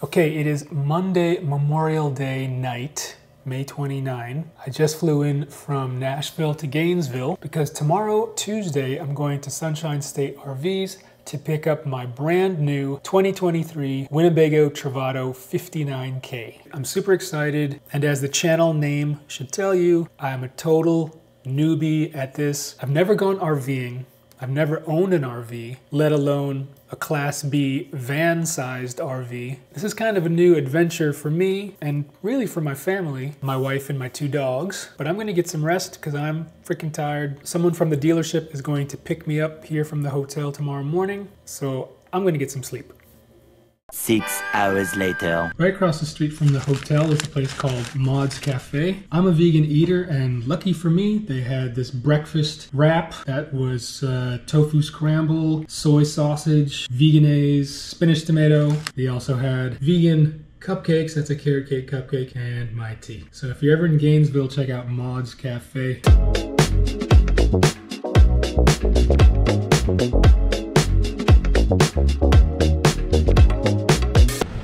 Okay, it is Monday, Memorial Day night, May 29. I just flew in from Nashville to Gainesville because tomorrow, Tuesday, I'm going to Sunshine State RVs to pick up my brand new 2023 Winnebago Travato 59K. I'm super excited, and as the channel name should tell you, I'm a total newbie at this. I've never gone RVing. I've never owned an RV, let alone a Class B van-sized RV. This is kind of a new adventure for me and really for my family, my wife and my two dogs. But I'm gonna get some rest because I'm freaking tired. Someone from the dealership is going to pick me up here from the hotel tomorrow morning, so I'm gonna get some sleep. 6 hours later. Right across the street from the hotel is a place called Maud's Cafe. I'm a vegan eater, and lucky for me, they had this breakfast wrap that was tofu scramble, soy sausage, veganaise, spinach tomato. They also had vegan cupcakes, that's a carrot cake cupcake, and my tea. So if you're ever in Gainesville, check out Maud's Cafe.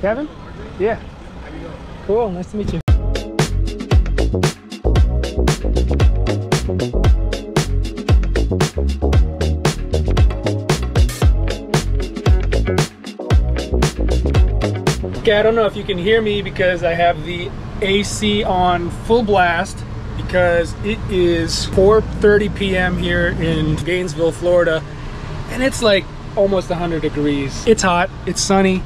Kevin? Yeah. Cool, nice to meet you. Okay, I don't know if you can hear me because I have the AC on full blast because it is 4:30 p.m. here in Gainesville, Florida, and it's like almost 100 degrees. It's hot, it's sunny.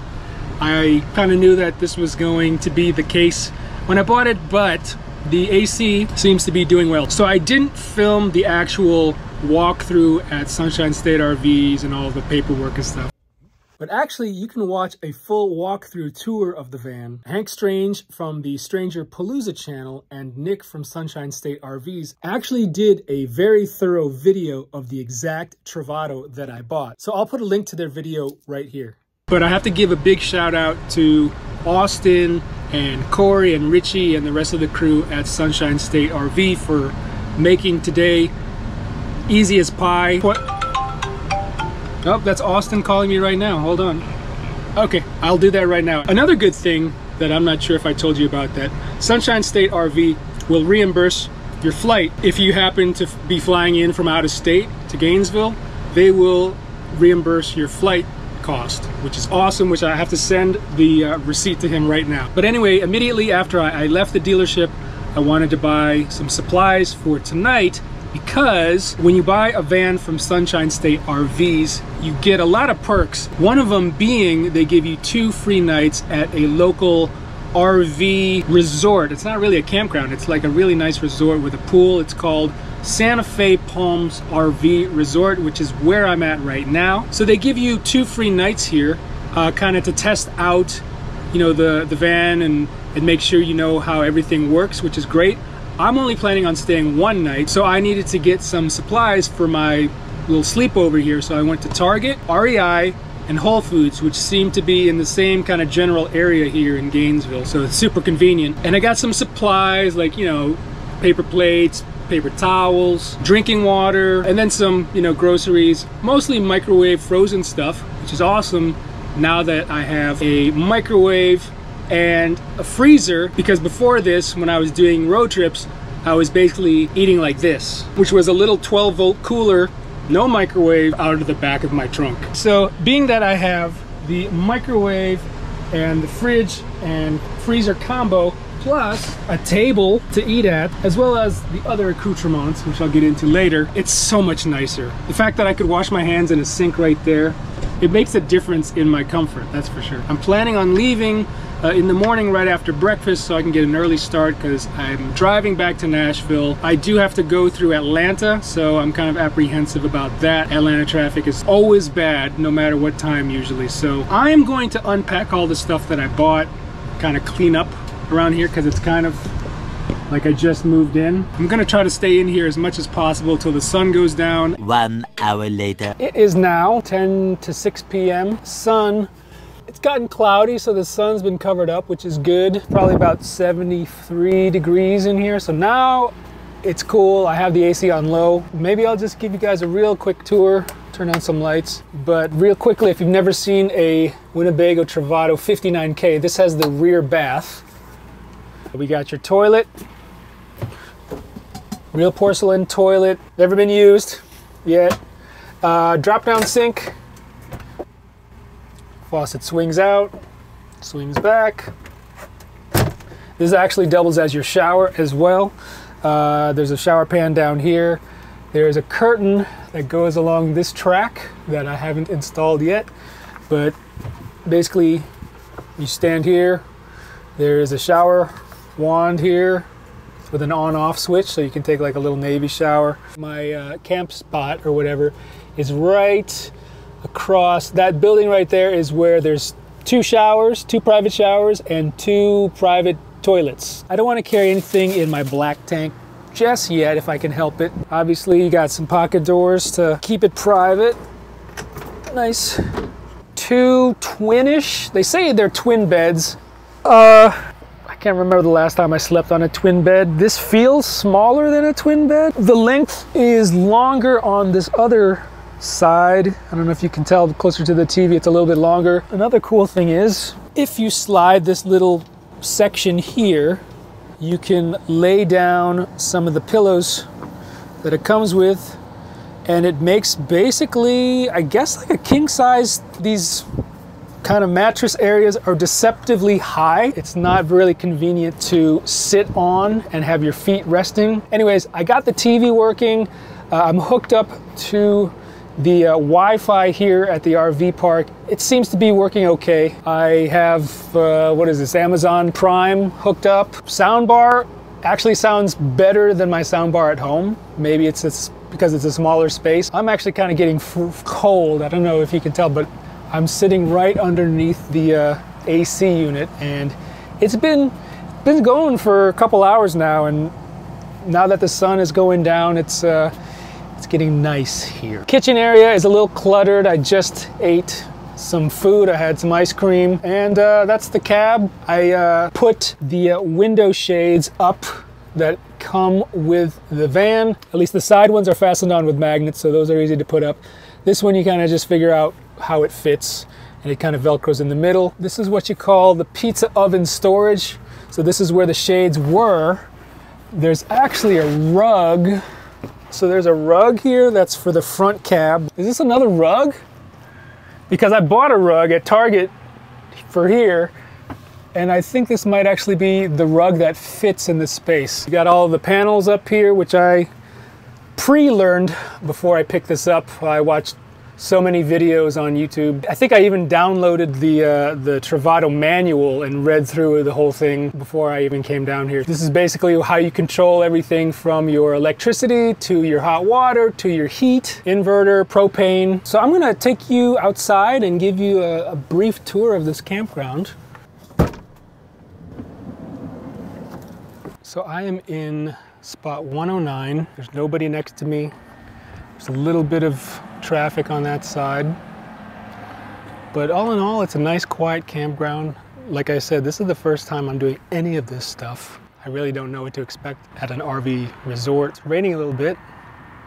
I kind of knew that this was going to be the case when I bought it, but the AC seems to be doing well. So I didn't film the actual walkthrough at Sunshine State RVs and all the paperwork and stuff. But actually, you can watch a full walkthrough tour of the van. Hank Strange from the Stranger Palooza channel and Nick from Sunshine State RVs actually did a very thorough video of the exact Travato that I bought. So I'll put a link to their video right here. But I have to give a big shout out to Austin and Corey and Richie and the rest of the crew at Sunshine State RV for making today easy as pie. What? Oh, that's Austin calling me right now. Hold on. Okay, I'll do that right now. Another good thing that I'm not sure if I told you about, that Sunshine State RV will reimburse your flight. If you happen to be flying in from out of state to Gainesville, they will reimburse your flight cost, which is awesome, which I have to send the receipt to him right now. But anyway, immediately after I left the dealership, I wanted to buy some supplies for tonight because when you buy a van from Sunshine State RVs, you get a lot of perks. One of them being they give you 2 free nights at a local RV resort. It's not really a campground. It's like a really nice resort with a pool. It's called Santa Fe Palms RV Resort, which is where I'm at right now. So they give you 2 free nights here, kind of to test out, you know, the van and make sure you know how everything works, which is great. I'm only planning on staying 1 night, so I needed to get some supplies for my little sleepover here. So I went to Target, REI, and Whole Foods, which seem to be in the same kind of general area here in Gainesville. So it's super convenient. And I got some supplies like, you know, paper plates, paper towels, drinking water, and then some, you know, groceries, mostly microwave frozen stuff, which is awesome now that I have a microwave and a freezer, because before this, when I was doing road trips, I was basically eating like this, which was a little 12-volt cooler, no microwave, out of the back of my trunk. So being that I have the microwave and the fridge and freezer combo, plus a table to eat at, as well as the other accoutrements, which I'll get into later, it's so much nicer. The fact that I could wash my hands in a sink right there, it makes a difference in my comfort, that's for sure. I'm planning on leaving in the morning right after breakfast so I can get an early start because I'm driving back to Nashville. I do have to go through Atlanta, so I'm kind of apprehensive about that. Atlanta traffic is always bad, no matter what time usually. So I am going to unpack all the stuff that I bought, kind of clean up around here because it's kind of like I just moved in. I'm gonna try to stay in here as much as possible till the sun goes down. 1 hour later. It is now 10 to 6 p.m. Sun, it's gotten cloudy, so the sun's been covered up, which is good. Probably about 73 degrees in here, so now it's cool. I have the AC on low. Maybe I'll just give you guys a real quick tour turn on some lights. But real quickly, if you've never seen a Winnebago Travato 59K, this has the rear bath. We got your toilet, real porcelain toilet, never been used yet. Drop down sink, faucet swings out, swings back. This actually doubles as your shower as well. There's a shower pan down here. There's a curtain that goes along this track that I haven't installed yet, but basically you stand here. There is a shower wand here with an on-off switch, so you can take like a little navy shower. My camp spot or whatever is right across that building right there, is where there's two showers, two private showers, and two private toilets. I don't want to carry anything in my black tank just yet if I can help it. Obviously, you got some pocket doors to keep it private. Nice. Two twin-ish. They say they're twin beds. I can't remember the last time I slept on a twin bed. This feels smaller than a twin bed. The length is longer on this other side. I don't know if you can tell, closer to the TV, it's a little bit longer. Another cool thing is, if you slide this little section here, you can lay down some of the pillows that it comes with, and it makes basically, I guess, like a king size. These kind of mattress areas are deceptively high. It's not really convenient to sit on and have your feet resting. Anyways, I got the TV working. I'm hooked up to the Wi-Fi here at the RV park. It seems to be working okay. I have, what is this, Amazon Prime hooked up. Soundbar actually sounds better than my soundbar at home. Maybe it's because it's a smaller space. I'm actually kind of getting cold. I don't know if you can tell, but I'm sitting right underneath the AC unit, and it's been going for a couple hours now, and now that the sun is going down, it's getting nice here. Kitchen area is a little cluttered. I just ate some food. I had some ice cream, and that's the cab. I put the window shades up that come with the van. At least the side ones are fastened on with magnets, so those are easy to put up. This one you kind of just figure out how it fits, and it kind of velcros in the middle. This is what you call the pizza oven storage. So this is where the shades were. There's actually a rug. So there's a rug here that's for the front cab. Is this another rug? Because I bought a rug at Target for here, and I think this might actually be the rug that fits in this space. You got all the panels up here, which I pre-learned before I picked this up. I watched so many videos on YouTube. I think I even downloaded the Travato manual and read through the whole thing before I even came down here. This is basically how you control everything from your electricity to your hot water to your heat, inverter, propane. So I'm gonna take you outside and give you a brief tour of this campground. So I am in spot 109. There's nobody next to me. There's a little bit of traffic on that side, but all in all, it's a nice quiet campground. Like I said, this is the first time I'm doing any of this stuff. I really don't know what to expect at an RV resort. It's raining a little bit.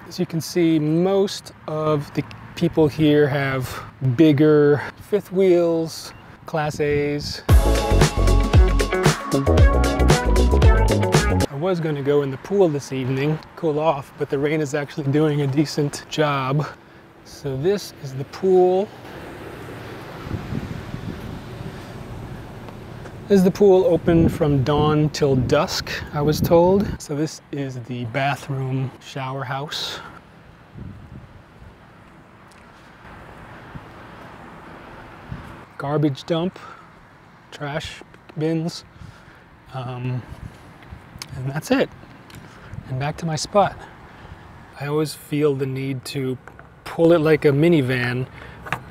As you can see, most of the people here have bigger fifth wheels, Class A's. I was going to go in the pool this evening, cool off, but the rain is actually doing a decent job. So this is the pool. This is the pool, open from dawn till dusk, I was told. So this is the bathroom shower house. Garbage dump, trash bins. And that's it. And back to my spot. I always feel the need to pull it like a minivan,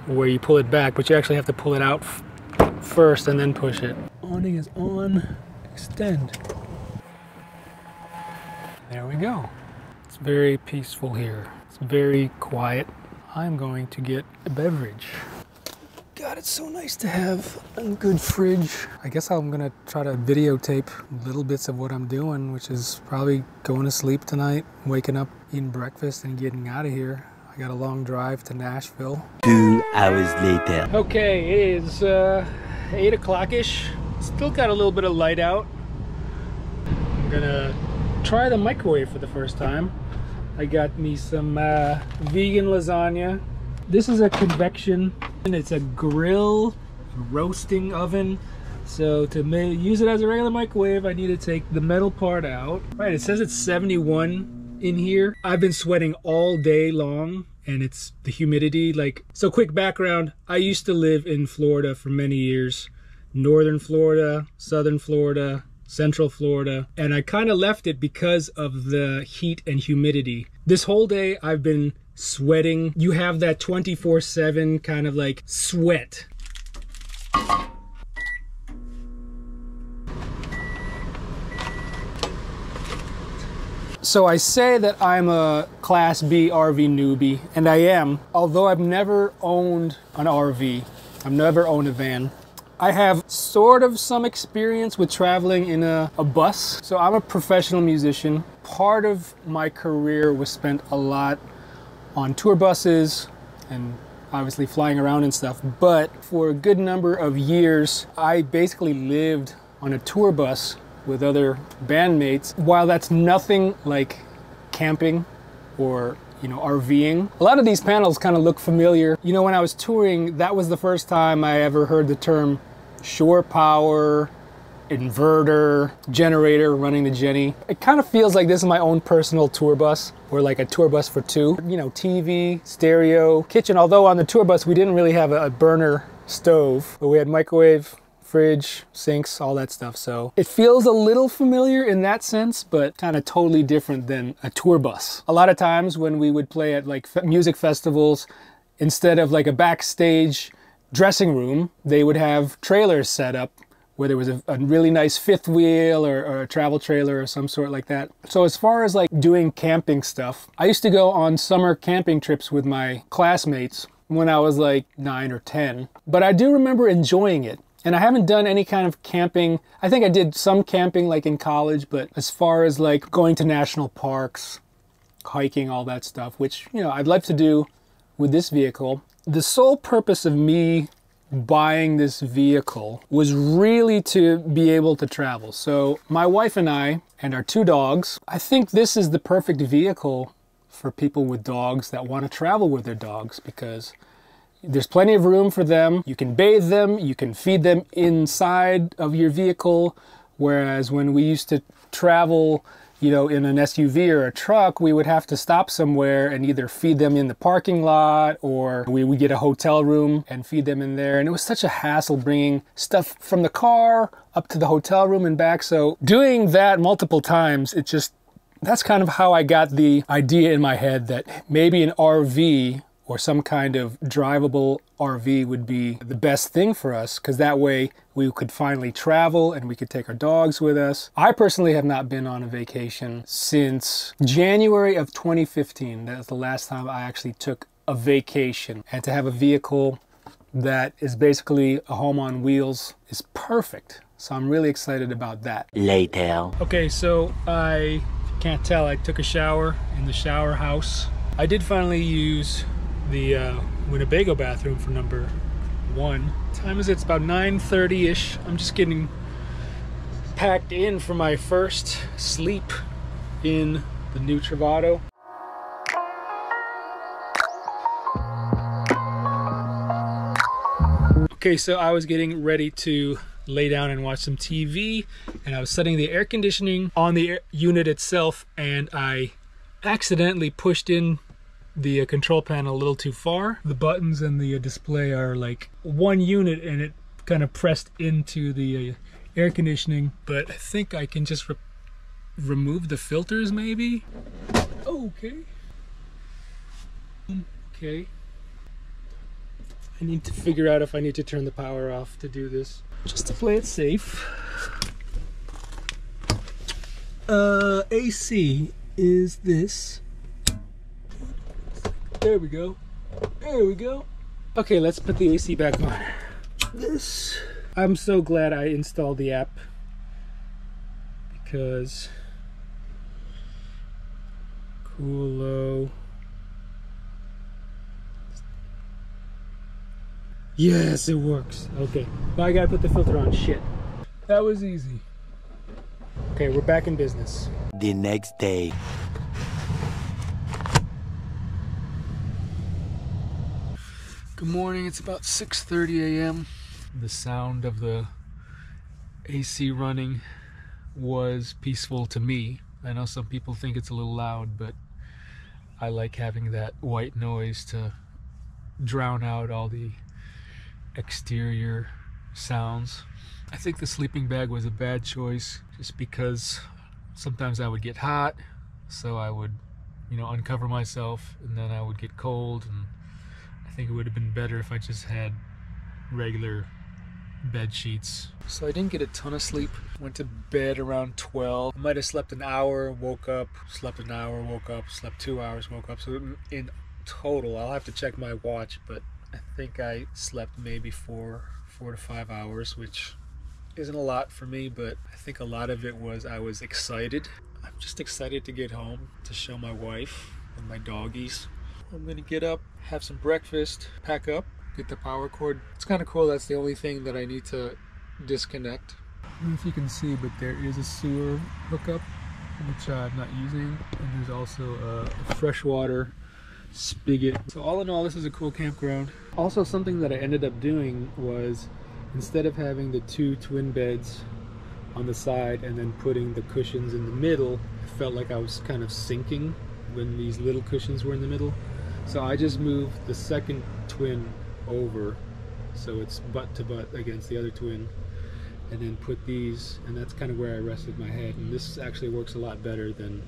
where you pull it back, but you actually have to pull it out first and then push it. Awning is on. Extend. There we go. It's very peaceful here. It's very quiet. I'm going to get a beverage. God, it's so nice to have a good fridge. I guess I'm gonna try to videotape little bits of what I'm doing, which is probably going to sleep tonight, waking up, eating breakfast, and getting out of here. I got a long drive to Nashville. 2 hours later. Okay, it is 8 o'clock-ish. Still got a little bit of light out. I'm gonna try the microwave for the first time. I got me some vegan lasagna. This is a convection, and it's a grill roasting oven. So to use it as a regular microwave, I need to take the metal part out. Right, it says it's 71. In here. I've been sweating all day long, and it's the humidity. Like, so quick background, I used to live in Florida for many years. Northern Florida, Southern Florida, Central Florida, and I kind of left it because of the heat and humidity. This whole day I've been sweating. You have that 24/7 kind of like sweat. So I say that I'm a Class B RV newbie, and I am. Although I've never owned an RV, I've never owned a van. I have sort of some experience with traveling in a bus. So I'm a professional musician. Part of my career was spent a lot on tour buses and obviously flying around and stuff. But for a good number of years, I basically lived on a tour bus with other bandmates. While that's nothing like camping or, you know, RVing, a lot of these panels kind of look familiar. You know, when I was touring, that was the first time I ever heard the term shore power, inverter, generator, running the Jenny. It kind of feels like this is my own personal tour bus, or like a tour bus for two. You know, TV, stereo, kitchen. Although on the tour bus, we didn't really have a burner stove, but we had microwave, fridge, sinks, all that stuff. So it feels a little familiar in that sense, but kind of totally different than a tour bus. A lot of times when we would play at like music festivals, instead of like a backstage dressing room, they would have trailers set up where there was a really nice fifth wheel or a travel trailer or some sort like that. So as far as like doing camping stuff, I used to go on summer camping trips with my classmates when I was like 9 or 10, but I do remember enjoying it. And I haven't done any kind of camping. I think I did some camping like in college, but as far as like going to national parks, hiking, all that stuff, which, you know, I'd like to do with this vehicle. The sole purpose of me buying this vehicle was really to be able to travel. So my wife and I and our 2 dogs, I think this is the perfect vehicle for people with dogs that want to travel with their dogs, because there's plenty of room for them. You can bathe them, you can feed them inside of your vehicle. Whereas when we used to travel, you know, in an SUV or a truck, we would have to stop somewhere and either feed them in the parking lot, or we would get a hotel room and feed them in there. And it was such a hassle bringing stuff from the car up to the hotel room and back. So doing that multiple times, it just, that's kind of how I got the idea in my head that maybe an RV or some kind of drivable RV would be the best thing for us, because that way we could finally travel and we could take our dogs with us. I personally have not been on a vacation since January of 2015. That was the last time I actually took a vacation. And to have a vehicle that is basically a home on wheels is perfect. So I'm really excited about that. Later. Okay, so I can't tell, I took a shower in the shower house. I did finally use the Winnebago bathroom for number 1. Time is it's about 9:30-ish. I'm just getting packed in for my first sleep in the new Travato. Okay, so I was getting ready to lay down and watch some TV, and I was setting the air conditioning on the unit itself, and I accidentally pushed in the control panel a little too far. The buttons and the display are like one unit, and it kind of pressed into the air conditioning. But I think I can just remove the filters maybe. Okay. Okay. I need to figure out if I need to turn the power off to do this. Just to play it safe. AC is this. There we go. There we go. Okay, let's put the AC back on. This. I'm so glad I installed the app, because Coolo Yes, it works. Okay, well, I gotta put the filter on. Shit, that was easy. Okay, we're back in business. The next day. Good morning, it's about 6:30 a.m. The sound of the AC running was peaceful to me. I know some people think it's a little loud, but I like having that white noise to drown out all the exterior sounds. I think the sleeping bag was a bad choice just because sometimes I would get hot, so I would, you know, uncover myself, and then I would get cold, and I think it would have been better if I just had regular bed sheets. So I didn't get a ton of sleep. Went to bed around 12. I might have slept an hour, woke up, slept an hour, woke up, slept 2 hours, woke up. So in total, I'll have to check my watch, but I think I slept maybe four to five hours, which isn't a lot for me, but I think a lot of it was I was excited. I'm just excited to get home, to show my wife and my doggies. I'm gonna get up, have some breakfast, pack up, get the power cord. It's kind of cool, that's the only thing that I need to disconnect. I don't know if you can see, but there is a sewer hookup, which I'm not using, and there's also a freshwater spigot. So all in all, this is a cool campground. Also, something that I ended up doing was, instead of having the two twin beds on the side and then putting the cushions in the middle, I felt like I was kind of sinking when these little cushions were in the middle. So I just moved the second twin over, so it's butt to butt against the other twin, and then put these, and that's kind of where I rested my head. And this actually works a lot better than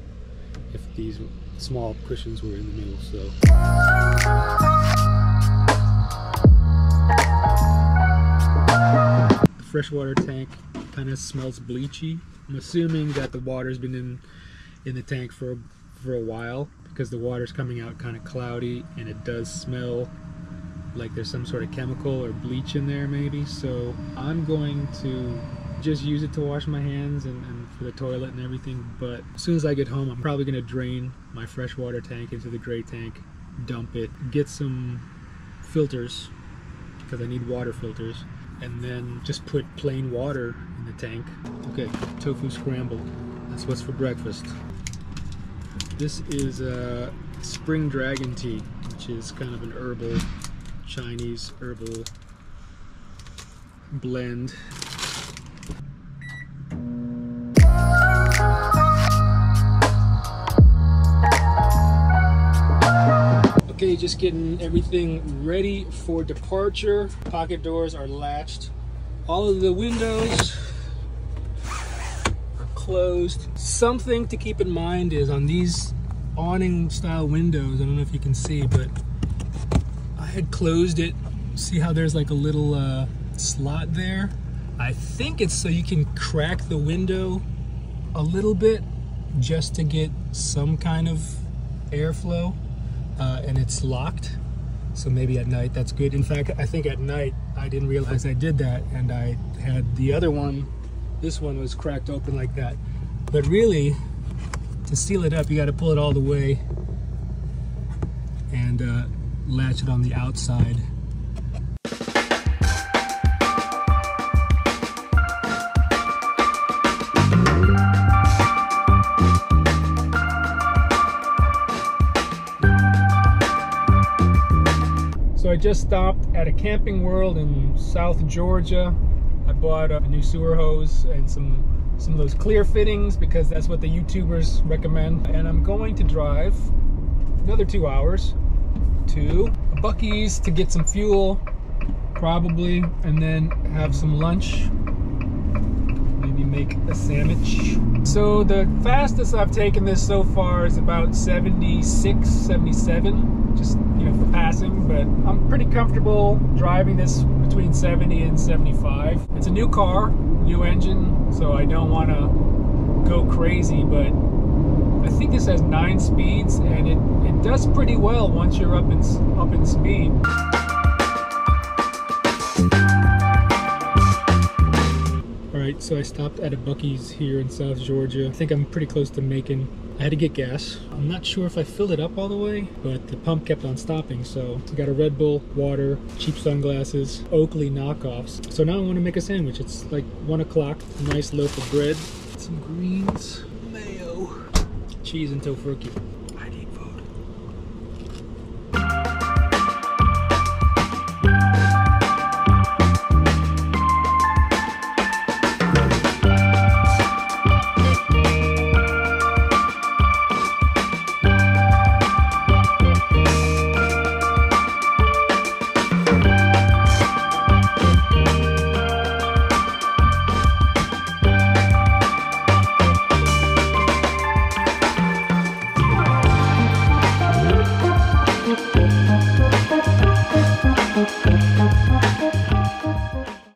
if these small cushions were in the middle. So the freshwater tank kind of smells bleachy. I'm assuming that the water's been in the tank for a while, because the water's coming out kind of cloudy, and it does smell like there's some sort of chemical or bleach in there maybe. So I'm going to just use it to wash my hands and for the toilet and everything, but as soon as I get home, I'm probably gonna drain my freshwater tank into the gray tank, dump it, get some filters, because I need water filters, and then just put plain water in the tank. Okay, tofu scramble, that's what's for breakfast. This is a spring dragon tea, which is kind of an herbal, Chinese herbal blend. Okay, just getting everything ready for departure. Pocket doors are latched. All of the windows are closed. Something to keep in mind is on these awning style windows, I don't know if you can see, but I had closed it. See how there's like a little slot there? I think it's so you can crack the window a little bit just to get some kind of airflow, and it's locked. So maybe at night that's good. In fact, I think at night I didn't realize I did that, and I had the other one, this one was cracked open like that. But really, to seal it up, you gotta pull it all the way and latch it on the outside. So I just stopped at a Camping World in South Georgia. I bought a new sewer hose and some of those clear fittings, because that's what the YouTubers recommend. And I'm going to drive another 2 hours to Buc-ee's to get some fuel, probably, and then have some lunch, maybe make a sandwich. So the fastest I've taken this so far is about 76, 77, just, you know, for passing, but I'm pretty comfortable driving this between 70 and 75. It's a new car, new engine, so I don't want to go crazy, but I think this has 9 speeds, and it does pretty well once you're up in speed. All Alright, so I stopped at a Buc-ee's here in South Georgia. I think I'm pretty close to Macon. I had to get gas. I'm not sure if I filled it up all the way, but the pump kept on stopping, so I got a Red Bull, water, cheap sunglasses, Oakley knockoffs. So now I want to make a sandwich. It's like 1 o'clock. Nice loaf of bread, some greens, mayo, cheese and tofurkey.